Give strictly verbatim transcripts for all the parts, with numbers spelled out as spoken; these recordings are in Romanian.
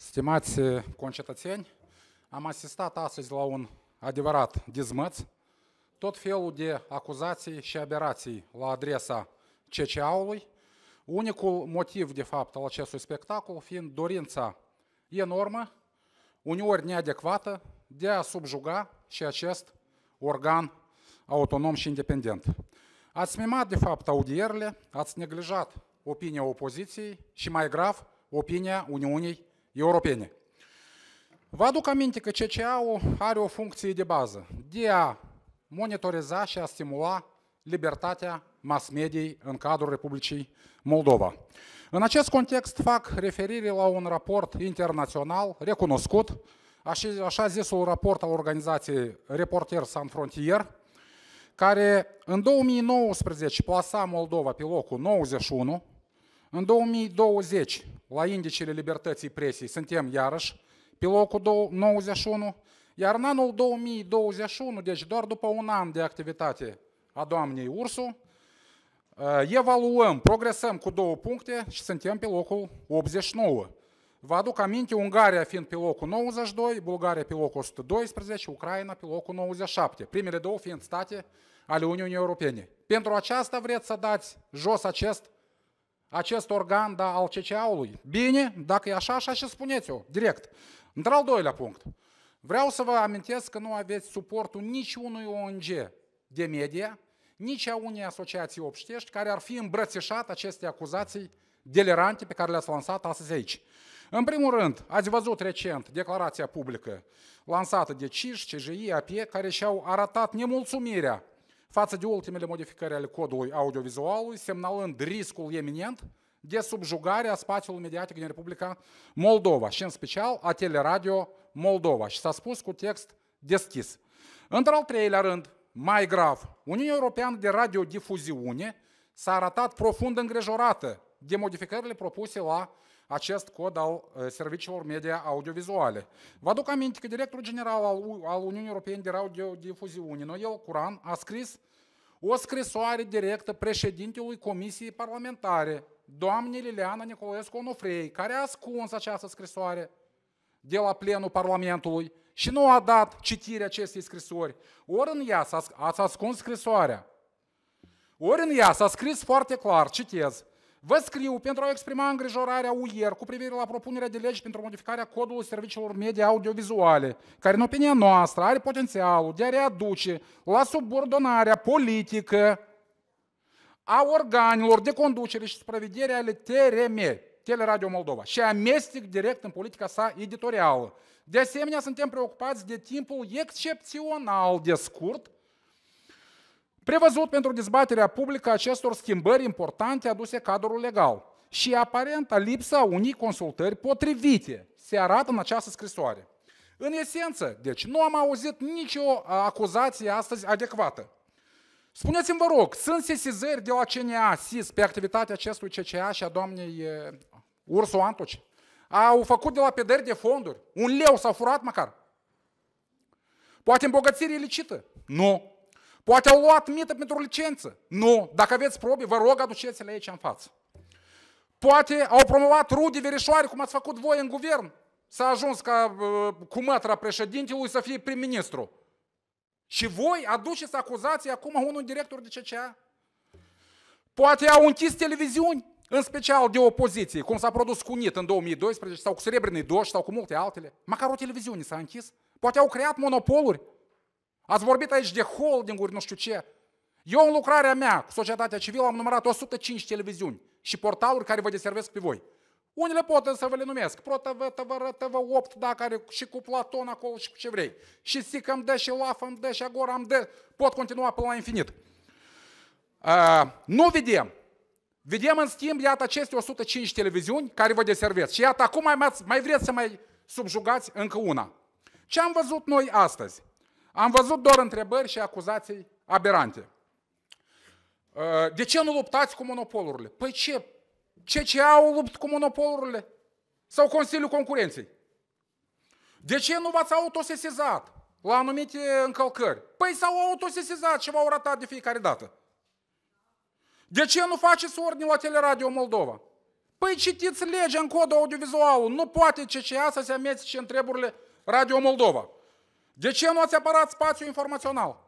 Stimați concetățeni, am asistat astăzi la un adevărat dezmăț, tot felul de acuzații și aberații la adresa C C A-ului, unicul motiv, de fapt, al acestui spectacol fiind dorința enormă, uneori neadecvată, de a subjuga și acest organ autonom și independent. Ați mimat, de fapt, audierile, ați neglijat opinia opoziției și, mai grav, opinia Uniunii Europene. Vă aduc aminte că C C A-ul are o funcție de bază, de a monitoriza și a stimula libertatea mass-mediei în cadrul Republicii Moldova. În acest context fac referire la un raport internațional recunoscut, așa zisul raport al organizației Reporteri Sans Frontières, care în două mii nouăsprezece plasa Moldova pe locul nouăzeci și unu, în două mii douăzeci la indicele libertății presii suntem iarăși pe locul nouăzeci și unu, iar în anul două mii douăzeci și unu, deci doar după un an de activitate a doamnei Ursu, evaluăm, progresăm cu două puncte și suntem pe locul optzeci și nouă. Vă aduc aminte, Ungaria fiind pe locul nouăzeci și doi, Bulgaria pe locul o sută doisprezece, Ucraina pe locul nouăzeci și șapte, primele două fiind state ale Uniunii Europene. Pentru aceasta vreți să dați jos acest, acest organ da, al C C A-ului? Bine, dacă e așa, așa și spuneți-o, direct. Într-al doilea punct, vreau să vă amintesc că nu aveți suportul niciunui O N G de media, nici a unei asociații obștești care ar fi îmbrățișat aceste acuzații delirante pe care le-ați lansat astăzi aici. În primul rând, ați văzut recent declarația publică lansată de C I S, C J I, A P, care și-au arătat nemulțumirea față de ultimele modificări ale codului audiovizualului, semnalând riscul eminent de subjugare a spațiului mediatic din Republica Moldova și în special a Teleradio Moldova și s-a spus cu text deschis. Într-al treilea rând, mai grav, Uniunea Europeană de Radiodifuziune s-a arătat profund îngrijorată de modificările propuse la acest cod al serviciilor media audiovizuale. Vă aduc aminte că directorul general al Uniunii Europene de Radiodifuziune, Noel Curan, a scris o scrisoare directă președintelui Comisiei Parlamentare, doamnei Liliana Nicolaescu-Onofrei, care a ascuns această scrisoare de la plenul Parlamentului și nu a dat citirea acestei scrisori. Ori în ea ați ascuns scrisoarea, ori în ea s-a scris foarte clar, citez, vă scriu pentru a exprima îngrijorarea U E R cu privire la propunerea de lege pentru modificarea codului serviciilor media audiovizuale, care în opinia noastră are potențialul de a readuce la subordonarea politică a organelor de conducere și supraveghere ale T R M, Teleradio Moldova, și amestec direct în politica sa editorială. De asemenea, suntem preocupați de timpul excepțional de scurt prevăzut pentru dezbaterea publică acestor schimbări importante aduse cadrul legal și aparenta lipsa unei consultări potrivite se arată în această scrisoare. În esență, deci, nu am auzit nicio acuzație astăzi adecvată. Spuneți-mi, vă rog, sunt sesizări de la C N A, C I S, pe activitatea acestui C C A și a doamnei Ursu Antuci? Au făcut de la pederi de fonduri? Un leu s-a furat măcar? Poate îmbogățire ilicită? Nu. Poate au luat mită pentru licență? Nu. Dacă aveți probe, vă rog, aduceți-le aici în față. Poate au promovat rude verișoare, cum ați făcut voi în guvern? S-a ajuns ca cu mătra președintelui să fie prim-ministru. Și voi aduceți acuzații acum unui director de C C A? Poate au închis televiziuni, în special de opoziție, cum s-a produs cu N I T în două mii doisprezece, sau cu Srebrenii Doși, sau cu multe altele. Măcar o televiziune s-a închis. Poate au creat monopoluri. Ați vorbit aici de holdinguri, nu știu ce. Eu în lucrarea mea cu societatea civilă am numărat o sută cinci televiziuni și portaluri care vă deservesc pe voi. Unele pot să vă le numesc. Pro T V, T V opt, da, care și cu Platon acolo și cu ce vrei. Și sic punct m d, și laf punct m d, și agora punct m d. Pot continua până la infinit. Uh, nu vedem. Vedem, în schimb, iată aceste o sută cinci televiziuni care vă deservesc. Și iată, acum mai, mai vreți să mai subjugați încă una. Ce am văzut noi astăzi? Am văzut doar întrebări și acuzații aberante. De ce nu luptați cu monopolurile? Păi ce? C C A-ul luptă cu monopolurile? Sau Consiliul Concurenței? De ce nu v-ați autosesizat la anumite încălcări? Păi s-au autosesizat și v-au ratat de fiecare dată. De ce nu faceți ordine la Teleradio Moldova? Păi citiți legea în codul audiovizual. Nu poate C C A să se amestece în treburile Radio Moldova. De ce nu ați apărat spațiul informațional?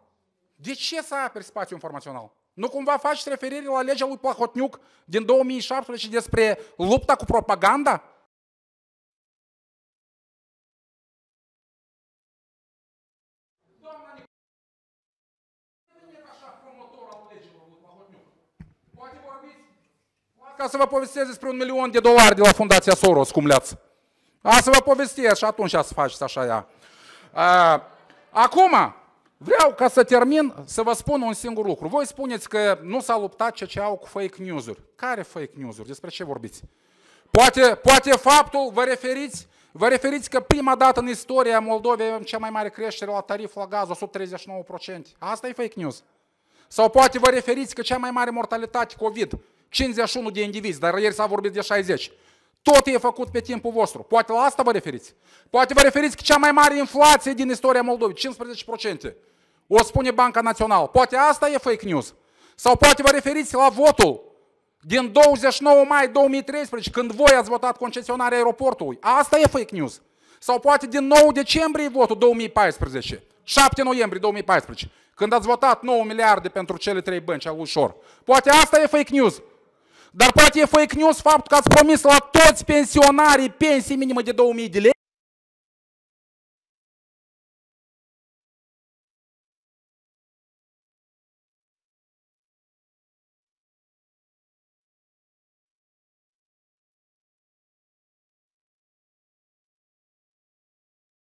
De ce să aperi spațiul informațional? Nu cumva faci referire la legea lui Plahotniuc din două mii șaptesprezece despre lupta cu propaganda? Ca să vă povestesc despre un milion de dolari de la Fundația Soros, cum le-ați. A să vă povestesc și atunci să faceți așa ea. A, acum, vreau ca să termin să vă spun un singur lucru. Voi spuneți că nu s-a luptat C C A-ul cu fake news-uri. Care fake news-uri? Despre ce vorbiți? Poate, poate faptul, vă referiți, vă referiți că prima dată în istoria Moldovei avem cea mai mare creștere la tarif la gaz, o sută treizeci și nouă la sută. Asta e fake news. Sau poate vă referiți că cea mai mare mortalitate COVID, cincizeci și unu de indivizi, dar ieri s-a vorbit de șaizeci. Tot e făcut pe timpul vostru. Poate la asta vă referiți. Poate vă referiți că cea mai mare inflație din istoria Moldovei, cincisprezece la sută. O spune Banca Națională. Poate asta e fake news. Sau poate vă referiți la votul din douăzeci și nouă mai două mii treisprezece, când voi ați votat concesionarea aeroportului. Asta e fake news. Sau poate din nouă decembrie votul două mii paisprezece, șapte noiembrie două mii paisprezece, când ați votat nouă miliarde pentru cele trei bănci al lui Șor. Poate asta e fake news. Dar poate e fake news faptul că ați promis la toți pensionarii pensii minime de două mii de lei.